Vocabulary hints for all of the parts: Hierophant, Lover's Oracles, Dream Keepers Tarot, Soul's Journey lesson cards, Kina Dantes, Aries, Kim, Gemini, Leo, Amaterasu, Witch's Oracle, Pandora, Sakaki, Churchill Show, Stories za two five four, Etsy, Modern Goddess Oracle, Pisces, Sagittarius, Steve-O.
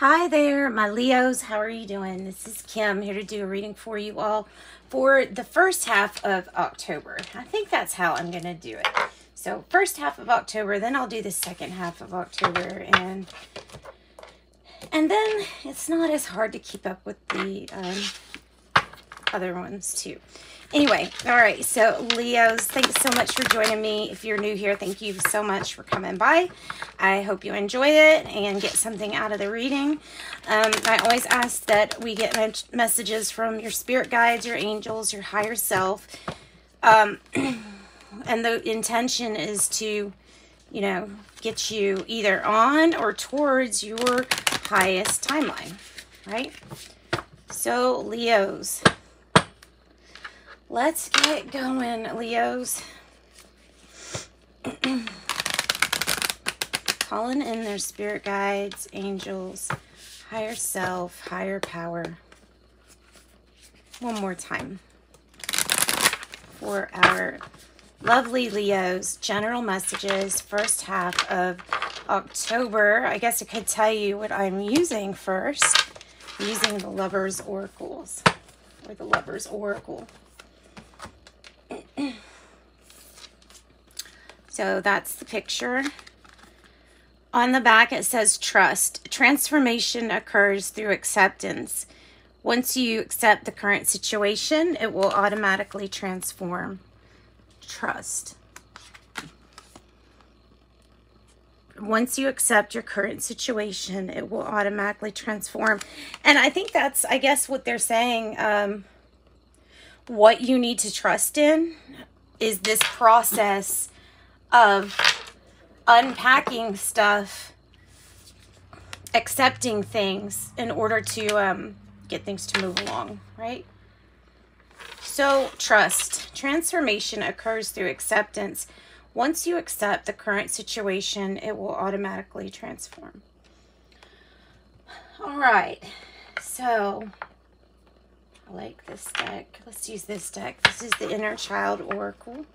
Hi there, my Leos. How are you doing? This is Kim here to do a reading for you all for the first half of October. I think that's how I'm going to do it. So first half of October, then I'll do the second half of October. And then it's not as hard to keep up with the other ones too. Anyway, all right. So Leos, thanks so much for joining me. If you're new here, thank you so much for coming by. I hope you enjoy it and get something out of the reading. I always ask that we get messages from your spirit guides, your angels, your higher self. And the intention is to, you know, get you either on or towards your highest timeline, right? So Leos, let's get going, Leos. Calling in their spirit guides, angels, higher self, higher power. One more time for our lovely Leos. General messages, first half of October. I guess I could tell you what I'm using first. I'm using the Lover's Oracles, or the Lover's Oracle. So that's the picture. On the back it says trust. Transformation occurs through acceptance. Once you accept the current situation, it will automatically transform. Trust. Once you accept your current situation, it will automatically transform. And I think that's, I guess, what they're saying. What you need to trust in is this process of unpacking stuff, accepting things in order to get things to move along, right? So trust. Transformation occurs through acceptance. Once you accept the current situation, it will automatically transform. All right, so I like this deck. Let's use this deck. This is the Inner Child Oracle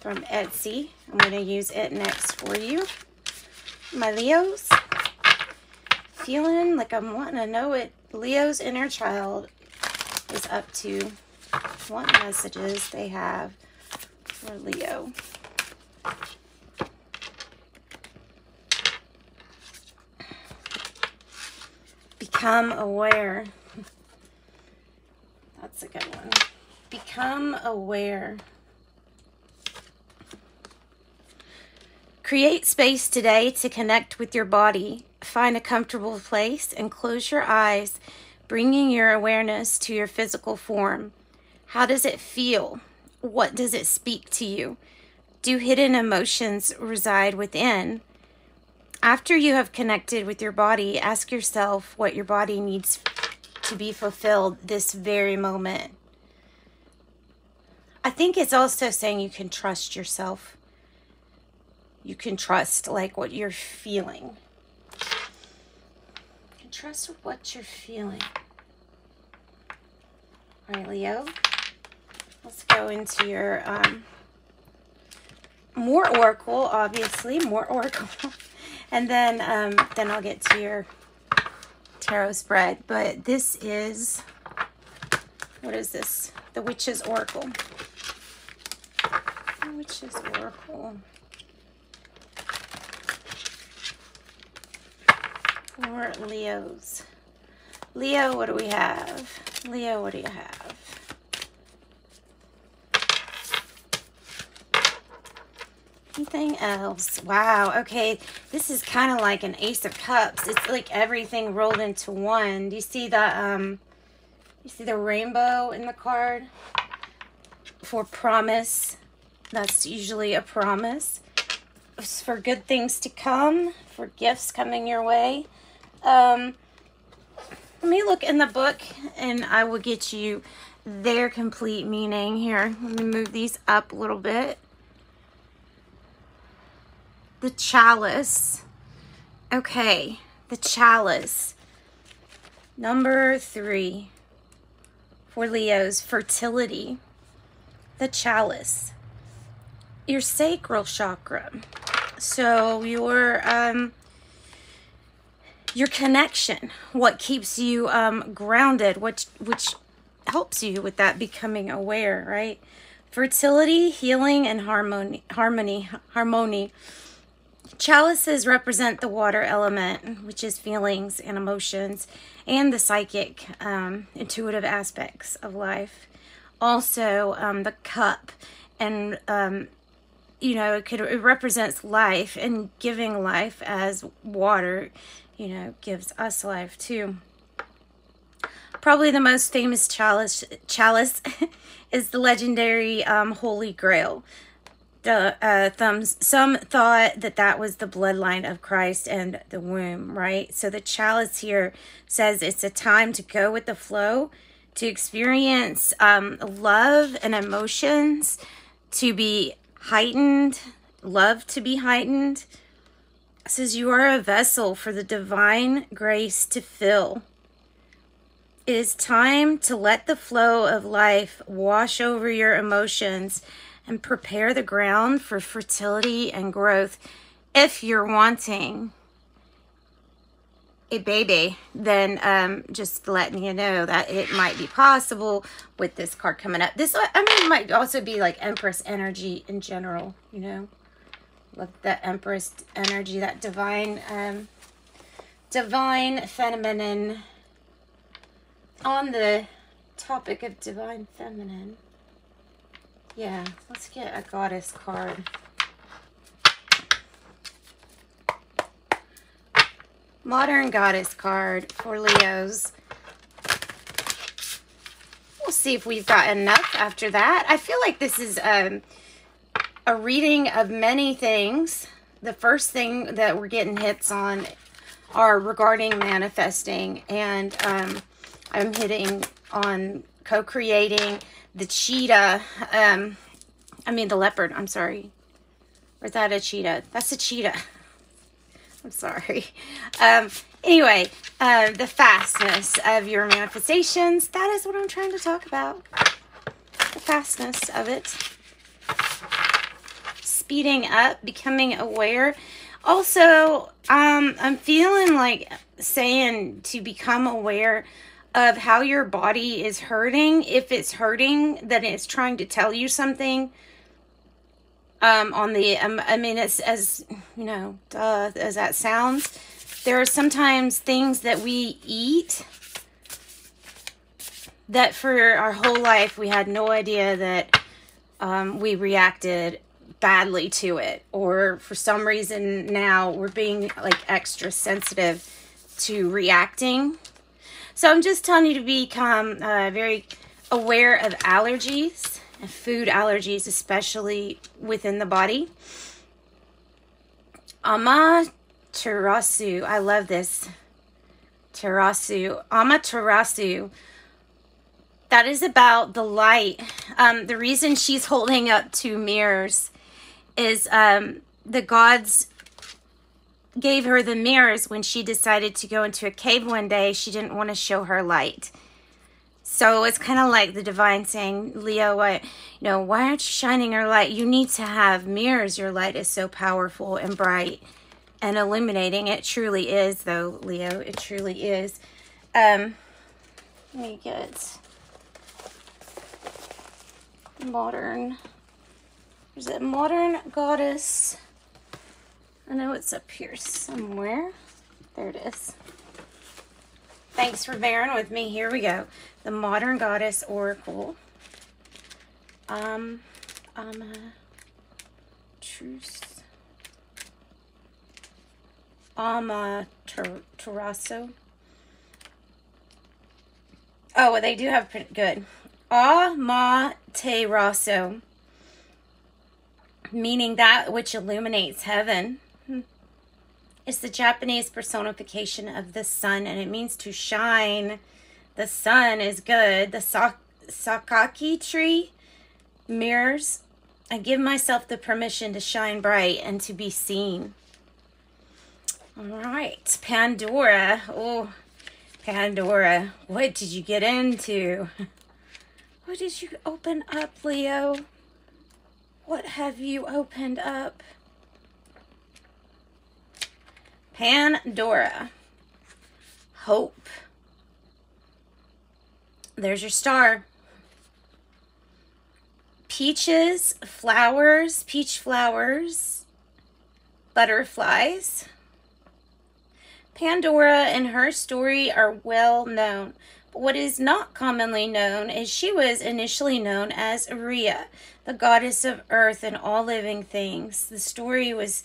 from Etsy. I'm going to use it next for you, my Leos. Feeling like I'm wanting to know what Leo's inner child is up to. What messages they have for Leo. Become aware. That's a good one. Become aware. Create space today to connect with your body. Find a comfortable place and close your eyes, bringing your awareness to your physical form. How does it feel? What does it speak to you? Do hidden emotions reside within? After you have connected with your body, ask yourself what your body needs to be fulfilled this very moment. I think it's also saying you can trust yourself. You can trust like what you're feeling. You can trust what you're feeling. All right, Leo. Let's go into your more oracle, obviously, more oracle. And then I'll get to your tarot spread. But this is, what is this? The Witch's Oracle. The Witch's Oracle. For Leos. Leo, what do we have? Leo, what do you have? Anything else? Wow, okay, this is kind of like an Ace of Cups. It's like everything rolled into one. Do you see the rainbow in the card for promise? That's usually a promise. It's for good things to come, for gifts coming your way. Let me look in the book and I will get you their complete meaning here. Let me move these up a little bit. The chalice. Okay, the chalice. Number 3 for Leo's fertility. The chalice. Your sacral chakra. So your your connection, what keeps you grounded, which helps you with that becoming aware, right? Fertility, healing, and harmony. Chalices represent the water element, which is feelings and emotions, and the psychic, intuitive aspects of life. Also, the cup, and you know, it represents life, and giving life as water, you know, gives us life too. Probably the most famous chalice is the legendary Holy Grail. Some thought that that was the bloodline of Christ and the womb, right? So the chalice here says it's a time to go with the flow, to experience love and emotions, to be heightened, love to be heightened. It says you are a vessel for the divine grace to fill. It is time to let the flow of life wash over your emotions and prepare the ground for fertility and growth. If you're wanting a baby, then just letting you know that it might be possible with this card coming up. This, I mean, might also be like Empress energy in general, you know, like that Empress energy, that divine, divine feminine. On the topic of divine feminine, yeah, let's get a goddess card. Modern goddess card for Leos. We'll see if we've got enough after that. I feel like this is a reading of many things. The first thing that we're getting hits on are regarding manifesting, and I'm hitting on co-creating, the cheetah, I mean the leopard, I'm sorry. Or is that a cheetah? That's a cheetah. I'm sorry. Anyway, the fastness of your manifestations, that is what I'm trying to talk about. The fastness of it. Speeding up, becoming aware. Also, I'm feeling like saying to become aware of how your body is hurting. If it's hurting, then it's trying to tell you something. I mean, it's as, you know, duh, as that sounds. There are sometimes things that we eat that for our whole life we had no idea that we reacted badly to it. Or for some reason now we're being like extra sensitive to reacting. So I'm just telling you to become very aware of allergies, and food allergies, especially within the body. Amaterasu, I love this. Amaterasu, that is about the light. The reason she's holding up two mirrors is the gods gave her the mirrors when she decided to go into a cave one day. She didn't want to show her light. So it's kind of like the divine saying, Leo, why aren't you shining your light? You need to have mirrors. Your light is so powerful and bright and illuminating. It truly is, though, Leo. It truly is. Let me get modern. Is it modern goddess? I know it's up here somewhere. There it is. Thanks for bearing with me. Here we go. The Modern Goddess Oracle. Amaterasu. Oh, well, they do have pretty good. Amaterasu. Meaning that which illuminates heaven. It's the Japanese personification of the sun, and it means to shine. The sun is good. The sakaki tree mirrors. I give myself the permission to shine bright and to be seen. All right, Pandora. Oh, Pandora, what did you get into? What did you open up, Leo? What have you opened up? Pandora. hope. There's your star. Peaches, flowers, peach flowers, butterflies. Pandora and her story are well known. But what is not commonly known is she was initially known as Rhea, the goddess of earth and all living things. The story was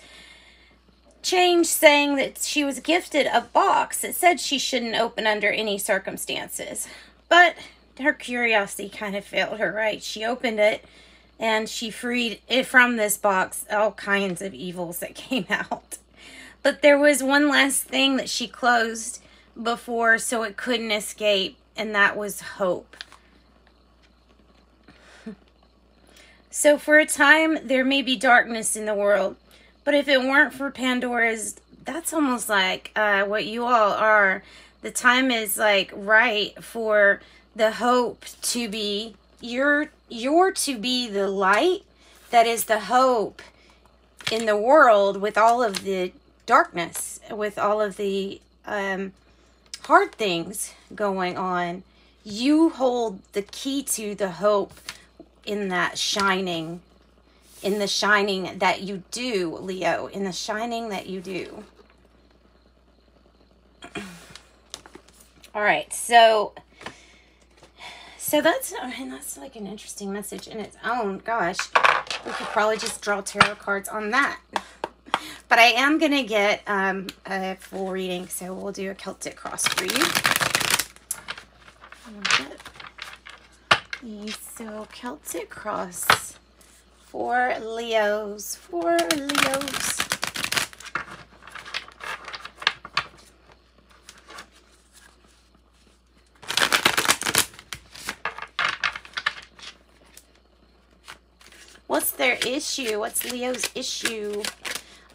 changed, saying that she was gifted a box that said she shouldn't open under any circumstances. But her curiosity kind of failed her, right? She opened it and she freed it from this box, all kinds of evils that came out. But there was one last thing that she closed before so it couldn't escape, and that was hope. So for a time, there may be darkness in the world, but if it weren't for Pandora's, that's almost like what you all are. The time is like right for the hope to be, you're to be the light that is the hope in the world, with all of the darkness, with all of the hard things going on. You hold the key to the hope in that shining, in the shining that you do, Leo, in the shining that you do. All right, so that's, and that's like an interesting message in its own. Gosh, we could probably just draw tarot cards on that. But I am going to get a full reading, so we'll do a Celtic cross for you. So Celtic cross for Leos, for Leos. What's their issue? What's Leo's issue?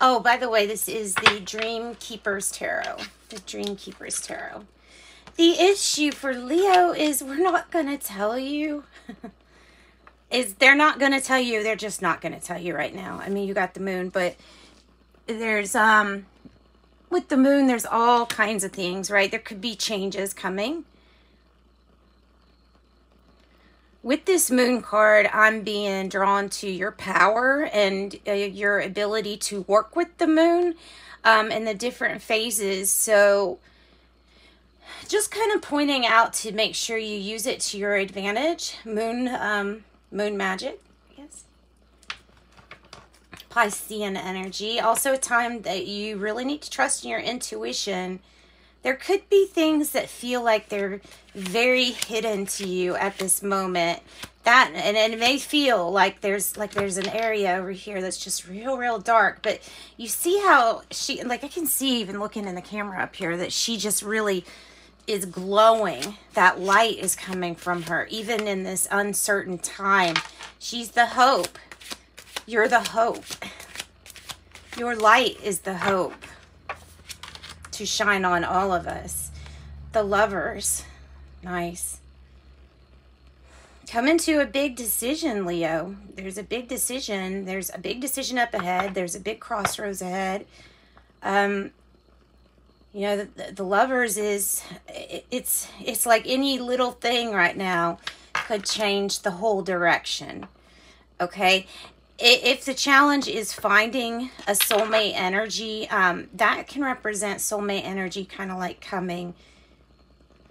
Oh, by the way, this is the Dream Keepers Tarot. The Dream Keepers Tarot. The issue for Leo is we're not going to tell you. They're not going to tell you. They're just not going to tell you right now. I mean, you got the moon, but there's, with the moon, there's all kinds of things, right? There could be changes coming. With this moon card, I'm being drawn to your power and your ability to work with the moon and the different phases. So just kind of pointing out to make sure you use it to your advantage. Moon, moon magic, I guess. Piscean energy. Also a time that you really need to trust in your intuition. There could be things that feel like they're very hidden to you at this moment. That, and it may feel like there's an area over here that's just real dark. But you see how she, like, I can see even looking in the camera up here that she just really is glowing. That light is coming from her, even in this uncertain time. She's the hope. You're the hope. Your light is the hope to shine on all of us. The Lovers. Nice. Coming to a big decision, Leo. There's a big decision. There's a big decision up ahead. There's a big crossroads ahead. You know, the Lovers is, it's like any little thing right now could change the whole direction. Okay. If the challenge is finding a soulmate energy, that can represent soulmate energy kind of like coming,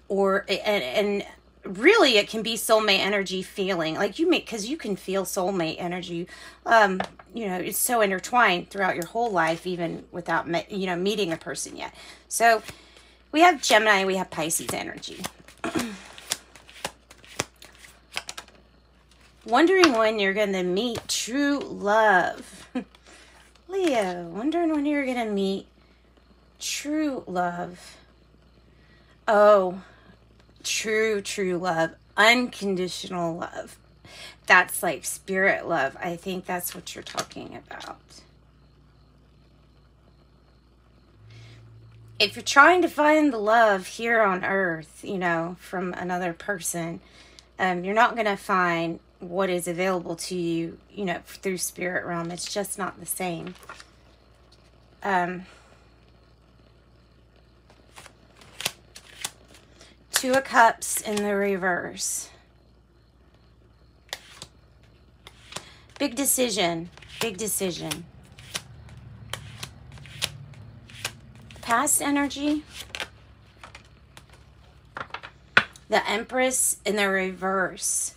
or, and really it can be soulmate energy feeling. Like you make, because you can feel soulmate energy. You know, it's so intertwined throughout your whole life, even without, you know, meeting a person yet. So we have Gemini, we have Pisces energy. Wondering when you're going to meet true love. Leo, wondering when you're going to meet true love. Oh, true love. Unconditional love. That's like spirit love. I think that's what you're talking about. If you're trying to find the love here on earth, you know, from another person, you're not going to find what is available to you, you know, through spirit realm. It's just not the same. Two of Cups in the reverse. Big decision, big decision. Past energy. The Empress in the reverse.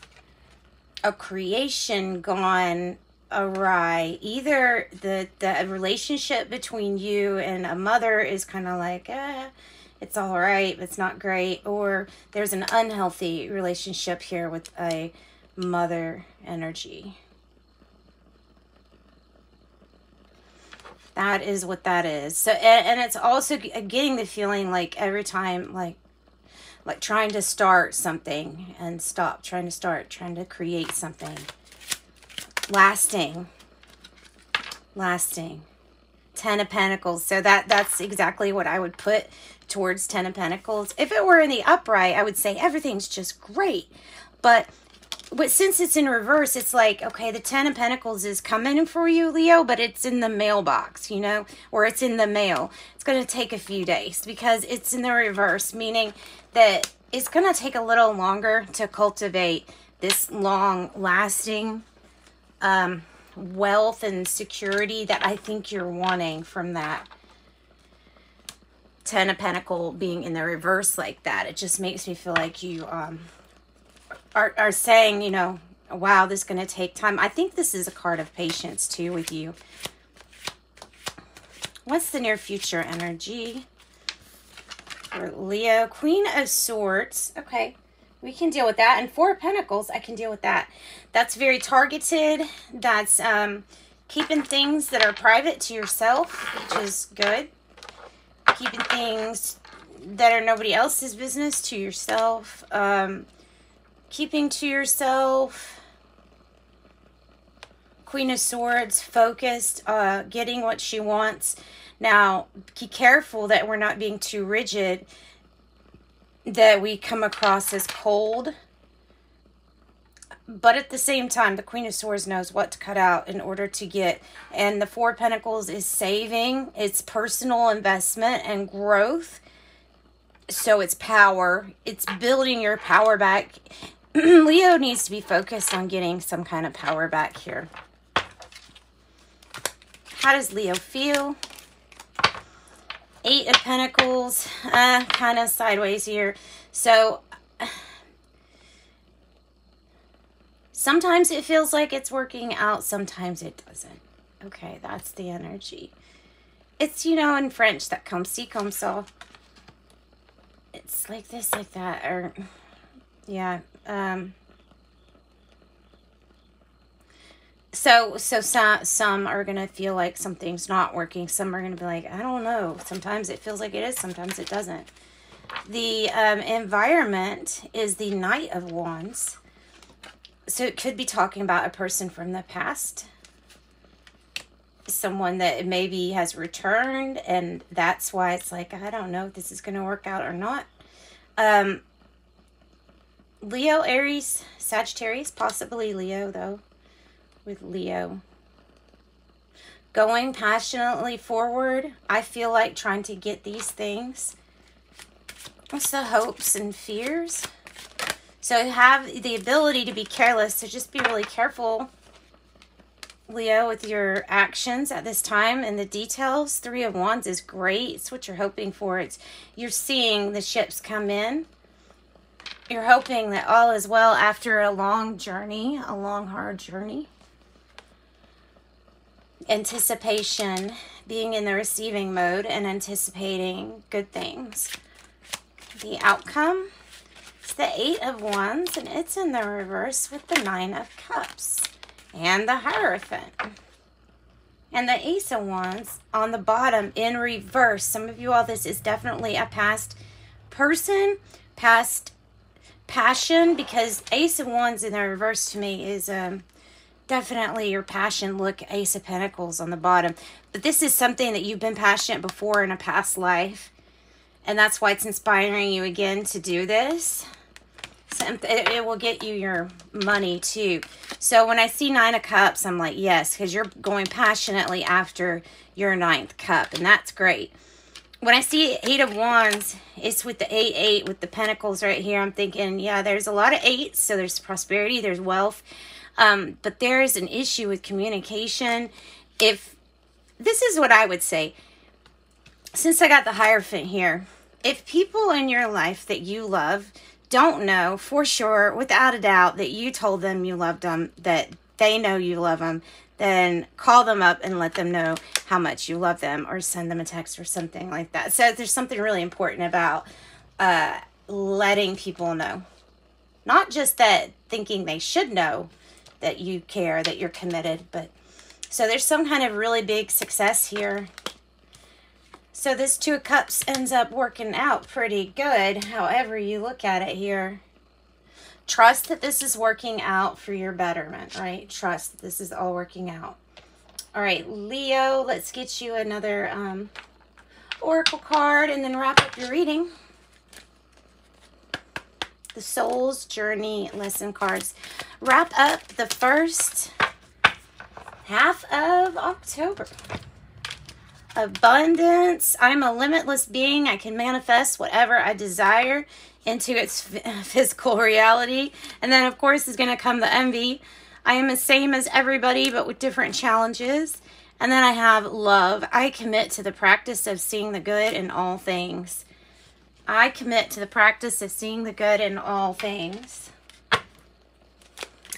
A creation gone awry. Either the relationship between you and a mother is kind of like, it's all right, but it's not great. Or there's an unhealthy relationship here with a mother energy. That is what that is. So, and it's also getting the feeling like every time, like trying to start something and stop trying to start, trying to create something lasting, lasting. 10 of Pentacles. So that's exactly what I would put towards 10 of Pentacles. If it were in the upright, I would say everything's just great. But since it's in reverse, it's like, okay, the 10 of Pentacles is coming for you, Leo, but it's in the mailbox, you know, or it's in the mail. It's going to take a few days because it's in the reverse, meaning that it's going to take a little longer to cultivate this long-lasting wealth and security that I think you're wanting from that 10 of Pentacles being in the reverse like that. It just makes me feel like you are saying, you know, wow, this is going to take time. I think this is a card of patience too with you. What's the near future energy for Leo? Queen of Swords. Okay. We can deal with that. And 4 of Pentacles, I can deal with that. That's very targeted. That's keeping things that are private to yourself, which is good. Keeping things that are nobody else's business to yourself. Keeping to yourself. Queen of Swords, focused, getting what she wants. Now, be careful that we're not being too rigid, that we come across as cold, but at the same time, the Queen of Swords knows what to cut out in order to get, and the 4 of Pentacles is saving, it's personal investment and growth, so it's power, it's building your power back. Leo needs to be focused on getting some kind of power back here. How does Leo feel? 8 of Pentacles, kind of sideways here. So sometimes it feels like it's working out, sometimes it doesn't. Okay, that's the energy. It's, you know, in French, that comme ci, comme ça. It's like this, like that, or, yeah. So some are going to feel like something's not working. Some are going to be like, I don't know. Sometimes it feels like it is. Sometimes it doesn't. The environment is the Knight of Wands. So it could be talking about a person from the past. Someone that maybe has returned. And that's why it's like, I don't know if this is going to work out or not. Leo, Aries, Sagittarius, possibly Leo though. With Leo going passionately forward, I feel like trying to get these things. What's the hopes and fears? So have the ability to be careless, so just be really careful, Leo, with your actions at this time and the details. 3 of Wands is great. It's what you're hoping for. It's, you're seeing the ships come in. You're hoping that all is well after a long journey, a long, hard journey. Anticipation, being in the receiving mode and anticipating good things. The outcome, it's the 8 of Wands, and it's in the reverse with the 9 of Cups and the Hierophant. And the Ace of Wands on the bottom in reverse. Some of you all, this is definitely a past person, past passion, because Ace of Wands in the reverse to me is definitely your passion. Look, Ace of Pentacles on the bottom. But this is something that you've been passionate before in a past life. And that's why it's inspiring you again to do this. So it will get you your money too. So when I see 9 of Cups, I'm like, yes, because you're going passionately after your 9th cup. And that's great. when I see Eight of Wands, it's with the 8-8 with the Pentacles right here. I'm thinking, yeah, there's a lot of 8s. So there's prosperity, there's wealth. But there is an issue with communication. If this is what I would say, since I got the Hierophant here, if people in your life that you love don't know for sure, without a doubt, that you told them you loved them, that they know you love them, then call them up and let them know how much you love them, or send them a text or something like that. So there's something really important about letting people know. Not just that thinking they should know that you care, that you're committed, but so there's some kind of really big success here. So this Two of Cups ends up working out pretty good, however you look at it here. Trust that this is working out for your betterment, right? Trust that this is all working out. All right, Leo, let's get you another oracle card and then wrap up your reading. The Soul's Journey lesson cards wrap up the first half of October. Abundance. I'm a limitless being. I can manifest whatever I desire into its physical reality. And then, of course, is going to come the envy. I am the same as everybody, but with different challenges. And then I have love. I commit to the practice of seeing the good in all things. I commit to the practice of seeing the good in all things.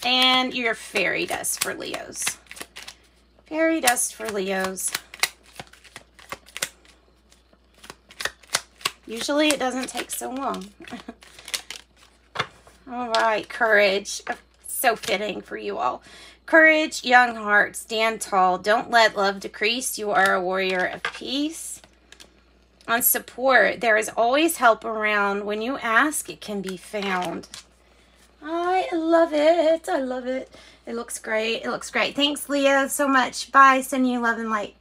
And your fairy dust for Leos. Fairy dust for Leos. Usually it doesn't take so long. All right, courage. So fitting for you all. Courage, young heart, stand tall. Don't let love decrease. You are a warrior of peace. On support, there is always help around. When you ask, it can be found. I love it. I love it. It looks great. It looks great. Thanks, Leah, so much. Bye. Send you love and light.